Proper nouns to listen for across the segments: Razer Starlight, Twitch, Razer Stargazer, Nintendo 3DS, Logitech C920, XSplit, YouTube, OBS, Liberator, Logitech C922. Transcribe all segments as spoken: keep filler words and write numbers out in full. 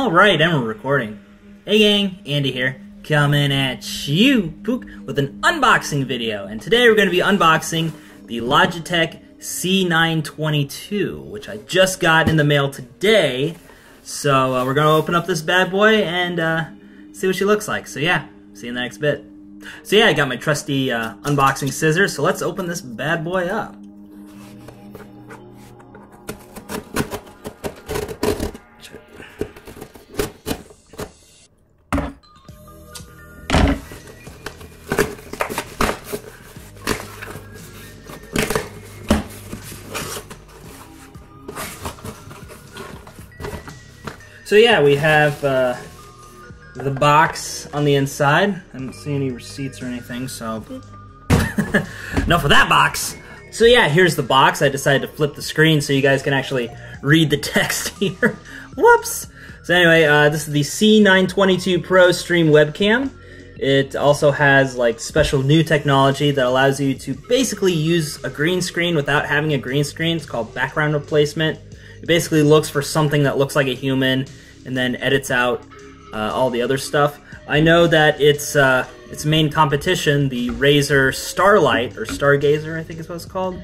Alright, and we're recording. Hey gang, Andy here, coming at you Pook with an unboxing video. And today we're going to be unboxing the Logitech C nine twenty-two, which I just got in the mail today. So uh, we're going to open up this bad boy and uh, see what she looks like. So yeah, see you in the next bit. So yeah, I got my trusty uh, unboxing scissors, so let's open this bad boy up. So yeah, we have uh, the box on the inside. I don't see any receipts or anything, so enough of that box. So yeah, here's the box. I decided to flip the screen so you guys can actually read the text here. Whoops! So anyway, uh, this is the C nine twenty-two Pro Stream Webcam. It also has like special new technology that allows you to basically use a green screen without having a green screen. It's called background replacement. It basically looks for something that looks like a human and then edits out uh, all the other stuff. I know that its uh, its main competition, the Razer Starlight, or Stargazer I think is what it's called,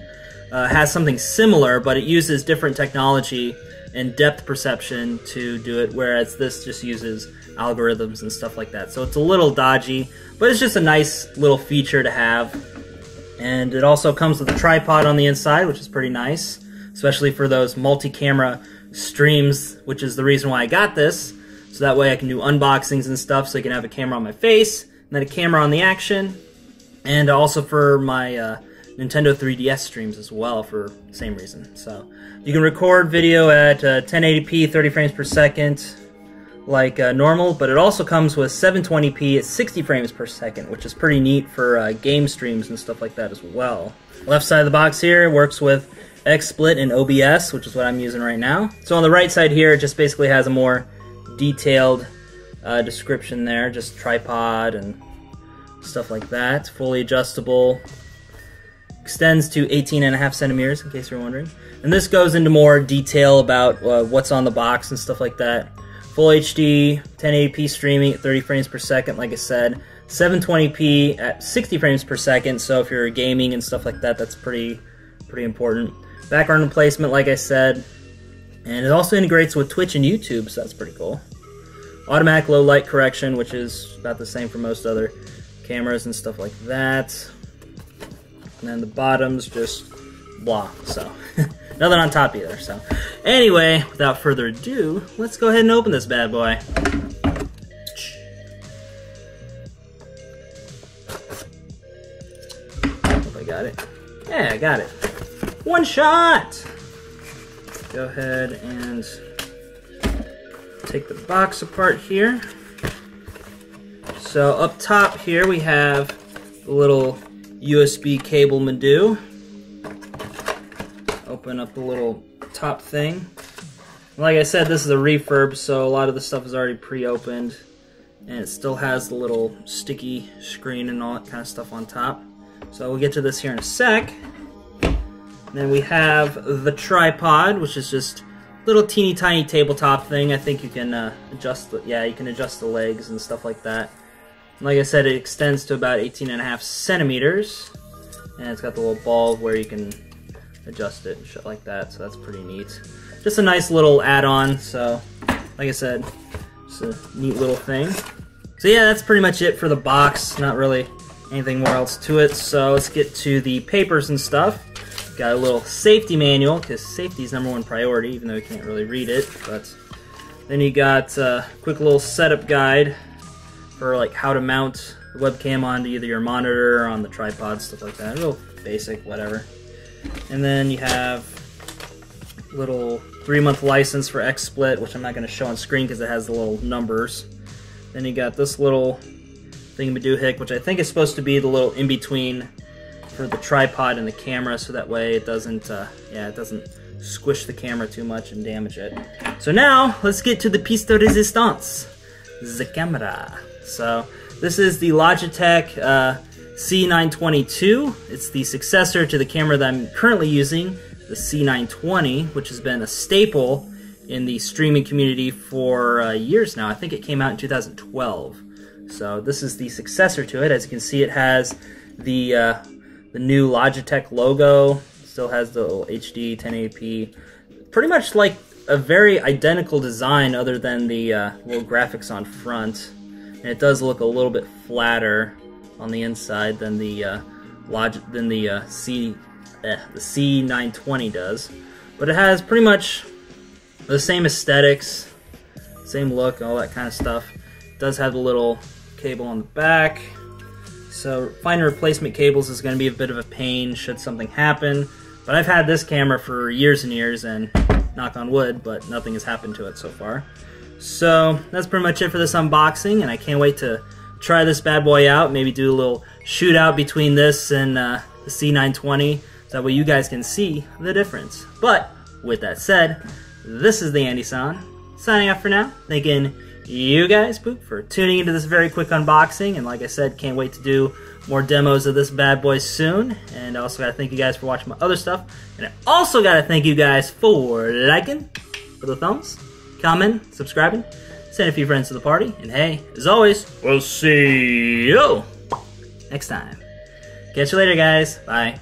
uh, has something similar, but it uses different technology and depth perception to do it, whereas this just uses algorithms and stuff like that. So it's a little dodgy, but it's just a nice little feature to have. And it also comes with a tripod on the inside, which is pretty nice, especially for those multi-camera streams, which is the reason why I got this. So that way I can do unboxings and stuff, so I can have a camera on my face, and then a camera on the action, and also for my uh, Nintendo three D S streams as well for the same reason. So you can record video at uh, ten eighty p, thirty frames per second, like uh, normal, but it also comes with seven twenty p at sixty frames per second, which is pretty neat for uh, game streams and stuff like that as well. Left side of the box here works with XSplit and O B S, which is what I'm using right now. So on the right side here, it just basically has a more detailed uh, description there, just tripod and stuff like that. Fully adjustable, extends to eighteen and a half centimeters, in case you're wondering. And this goes into more detail about uh, what's on the box and stuff like that. Full H D, ten eighty p streaming at thirty frames per second, like I said. seven twenty p at sixty frames per second, so if you're gaming and stuff like that, that's pretty, pretty important. Background replacement, like I said, and it also integrates with Twitch and YouTube, so that's pretty cool. Automatic low light correction, which is about the same for most other cameras and stuff like that. And then the bottom's just blah, so nothing on top either. So anyway, without further ado, let's go ahead and open this bad boy. Hope I got it. Yeah, I got it. One shot! Go ahead and take the box apart here. So up top here we have the little U S B cable Madoo. Open up the little top thing. Like I said, this is a refurb, so a lot of the stuff is already pre-opened. And it still has the little sticky screen and all that kind of stuff on top. So we'll get to this here in a sec. Then we have the tripod, which is just a little teeny tiny tabletop thing. I think you can uh, adjust the, yeah, you can adjust the legs and stuff like that. And like I said, it extends to about eighteen and a half centimeters. And it's got the little ball where you can adjust it and shit like that, so that's pretty neat. Just a nice little add-on, so like I said, it's a neat little thing. So yeah, that's pretty much it for the box. Not really anything more else to it, so let's get to the papers and stuff. Got a little safety manual, because safety is number one priority, even though you can't really read it. But then you got a quick little setup guide for like how to mount the webcam onto either your monitor or on the tripod, stuff like that. Real basic, whatever. And then you have a little three-month license for XSplit, which I'm not going to show on screen because it has the little numbers. Then you got this little thingamadoohick, which I think is supposed to be the little in-between for the tripod and the camera, so that way it doesn't, uh, yeah, it doesn't squish the camera too much and damage it. So now let's get to the piece de resistance, the camera. So this is the Logitech uh, C nine twenty-two. It's the successor to the camera that I'm currently using, the C nine twenty, which has been a staple in the streaming community for uh, years now. I think it came out in two thousand twelve. So this is the successor to it. As you can see, it has the uh, the new Logitech logo. Still has the old H D ten eighty p. Pretty much like a very identical design, other than the uh, little graphics on front. And it does look a little bit flatter on the inside than the uh, Logitech than the uh, C eh, the C nine twenty does. But it has pretty much the same aesthetics, same look, all that kind of stuff. It does have a little cable on the back, so finding replacement cables is going to be a bit of a pain should something happen. But I've had this camera for years and years, and knock on wood, but nothing has happened to it so far. So that's pretty much it for this unboxing, and I can't wait to try this bad boy out. Maybe do a little shootout between this and uh, the C nine twenty, so that way you guys can see the difference. But with that said, this is the Andy-san, signing off for now, thanking you guys poop for tuning into this very quick unboxing, and like I said, can't wait to do more demos of this bad boy soon. And I also gotta thank you guys for watching my other stuff, and I also gotta thank you guys for liking, for the thumbs, comment, subscribing, send a few friends to the party, and hey, as always, we'll see you next time. Catch you later, guys. Bye.